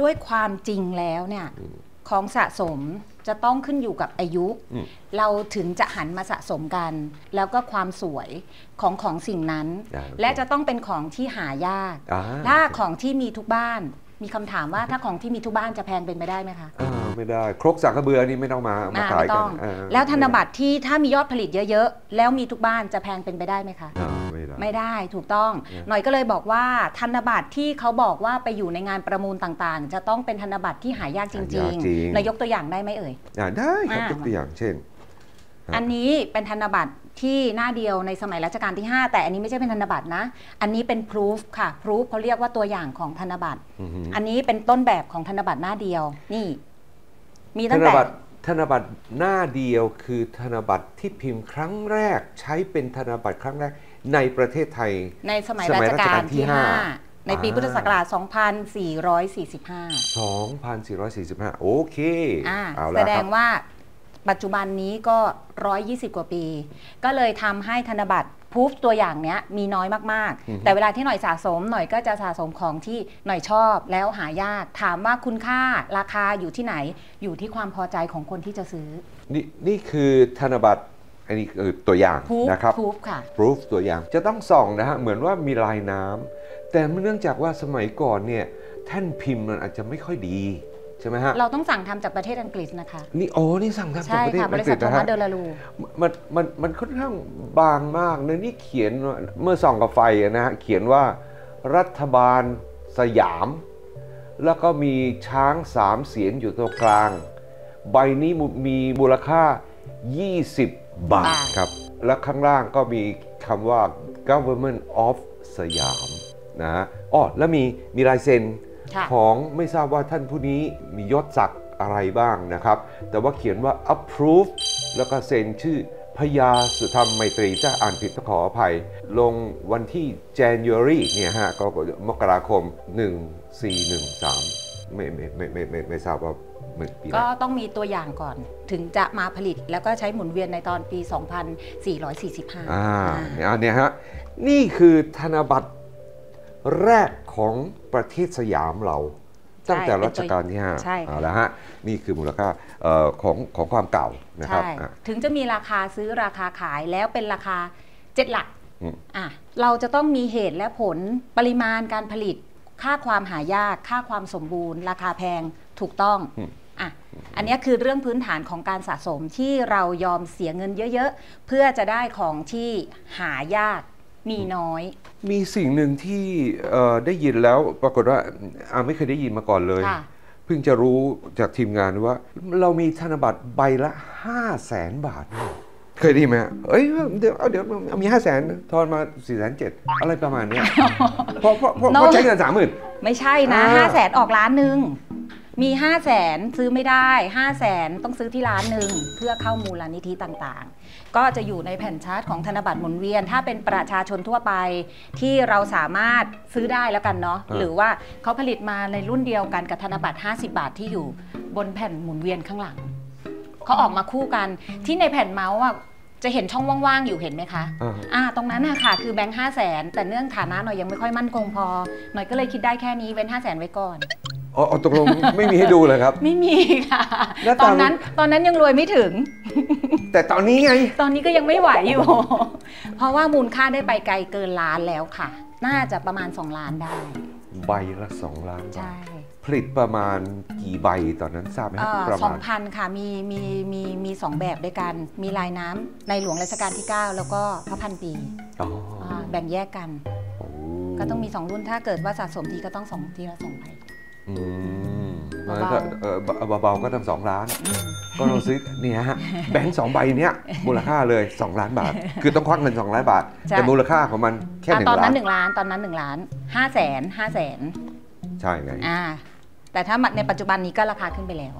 ด้วยความจริงแล้วเนี่ยของสะสมจะต้องขึ้นอยู่กับอายุเราถึงจะหันมาสะสมกันแล้วก็ความสวยของสิ่งนั้นและจะต้องเป็นของที่หายากถ้าของที่มีทุกบ้านมีคำถามว่าถ้าของที่มีทุกบ้านจะแพงเป็นไปได้ไหมคะไม่ได้ครกสากกระเบือนี่ไม่ต้องมาขายกันแล้วธนบัตรที่ถ้ามียอดผลิตเยอะๆแล้วมีทุกบ้านจะแพงเป็นไปได้ไหมคะไม่ได้ถูกต้องหน่อยก็เลยบอกว่าธนบัตรที่เขาบอกว่าไปอยู่ในงานประมูลต่างๆจะต้องเป็นธนบัตรที่หายากจริงๆนายกตัวอย่างได้ไหมเอ่ยได้ครับยกตัวอย่างเช่นอันนี้เป็นธนบัตรที่หน้าเดียวในสมัยรัชกาลที่5แต่อันนี้ไม่ใช่เป็นธนบัตรนะอันนี้เป็น proof ค่ะ proof เขาเรียกว่าตัวอย่างของธนบัตรอันนี้เป็นต้นแบบของธนบัตรหน้าเดียวนี่มีตั้งแต่ธนบัตรหน้าเดียวคือธนบัตรที่พิมพ์ครั้งแรกใช้เป็นธนบัตรครั้งแรกในประเทศไทยในสมัยรัชกาลที่ 5ในปีพุทธศักราช 2445 โอเคแสดงว่าปัจจุบันนี้ก็120 กว่าปีก็เลยทำให้ธนบัตรพูฟตัวอย่างเนี้ยมีน้อยมากๆแต่เวลาที่หน่อยสะสมหน่อยก็จะสะสมของที่หน่อยชอบแล้วหายากถามว่าคุณค่าราคาอยู่ที่ไหนอยู่ที่ความพอใจของคนที่จะซื้อนี่คือธนบัตรอันนี้ตัวอย่างนะครับพูฟค่ะพูฟตัวอย่างจะต้องส่องนะฮะเหมือนว่ามีลายน้ำแต่เนื่องจากว่าสมัยก่อนเนี่ยแท่นพิมพ์มันอาจจะไม่ค่อยดีเราต้องสั่งทำจากประเทศอังกฤษนะคะนี่โอ้นี่สั่งทำจากประเทศอังกฤษนะฮะมันค่อนข้างบางมากเลยนี่เขียนเมื่อส่องกับไฟนะฮะเขียนว่ารัฐบาลสยามแล้วก็มีช้าง3เสียนอยู่ตรงกลางใบนี้มีมูลค่า20 บาทครับและข้างล่างก็มีคำว่า government of สยามนะฮะอ๋อแล้วมีลายเซ็นของไม่ทราบว่าท่านผู้นี้มียศศักดิ์อะไรบ้างนะครับแต่ว่าเขียนว่า approve แล้วก็เซ็นชื่อพญาสุธรรมไมตรีถ้าอ่านผิดขออภัยลงวันที่ January เนี่ยฮะก็มกราคม1413ไม่ทราบว่าก็ต้องมีตัวอย่างก่อนถึงจะมาผลิตแล้วก็ใช้หมุนเวียนในตอนปี 2445 เนี่ยฮะนี่คือธนบัตรแรกของประเทศสยามเราตั้งแต่รัชกาลที่ 5 ใช่แล้วฮะนี่คือมูลค่าของความเก่านะครับถึงจะมีราคาซื้อราคาขายแล้วเป็นราคา7 หลักเราจะต้องมีเหตุและผลปริมาณการผลิตค่าความหายากค่าความสมบูรณ์ราคาแพงถูกต้องอันนี้คือเรื่องพื้นฐานของการสะสมที่เรายอมเสียเงินเยอะๆเพื่อจะได้ของที่หายากมีน้อยมีสิ่งหนึ่งที่ได้ยินแล้วปรากฏว่าไม่เคยได้ยินมาก่อนเลยเพิ่งจะรู้จากทีมงานว่าเรามีธนบัตรใบละ500,000 บาทเคยได้ไหมเอ้ยเดี๋ยวมี500,000ทอนมา470,000อะไรประมาณนี้เพราะใช้เงิน30,000ไม่ใช่นะ500,000ออก1,000,000มี500,000ซื้อไม่ได้500,000ต้องซื้อที่1,000,000เพื่อเข้ามูลนิธิต่างๆก็จะอยู่ในแผ่นชาร์ตของธนบัตรหมุนเวียนถ้าเป็นประชาชนทั่วไปที่เราสามารถซื้อได้แล้วกันเนาะหรือว่าเขาผลิตมาในรุ่นเดียวกันกับธนบัตร50 บาทที่อยู่บนแผ่นหมุนเวียนข้างหลังเขาออกมาคู่กันที่ในแผ่นเมาส์จะเห็นช่องว่างๆอยู่เห็นไหมคะตรงนั้นค่ะคือแบงค์500,000แต่เนื่องฐานะหน่อยยังไม่ค่อยมั่นคงพอหน่อยก็เลยคิดได้แค่นี้เว้น500,000ไว้ก่อนอ๋อตกลงไม่มีให้ดูเลยครับไม่มีค่ะตอนนั้นยังรวยไม่ถึงแต่ตอนนี้ไงตอนนี้ก็ยังไม่ไหวอยู่เพราะว่ามูลค่าได้ไปไกลเกินล้านแล้วค่ะน่าจะประมาณ2 ล้านได้ใบละ2 ล้านใช่ผลิตประมาณกี่ใบตอนนั้นทราบไหมครับประมาณ 2,000 ค่ะมี2 แบบด้วยกันมีลายน้ำในหลวงรัชกาลที่9แล้วก็พระพันปีแบ่งแยกกันก็ต้องมี2 รุ่นถ้าเกิดว่าสะสมทีก็ต้องทีละ 2 ใบเบาๆก็ทำ2 ล้านก็เราซื้อเนี่ยฮะแบงค์2 ใบเนี้ยมูลค่าเลย2 ล้านบาทคือต้องควักเงิน2 ล้านบาทแต่มูลค่าของมันแค่ตอนนั้นหนึ่งล้าน500,000ใช่ไงแต่ถ้าในปัจจุบันนี้ก็ราคาขึ้นไปแล้ว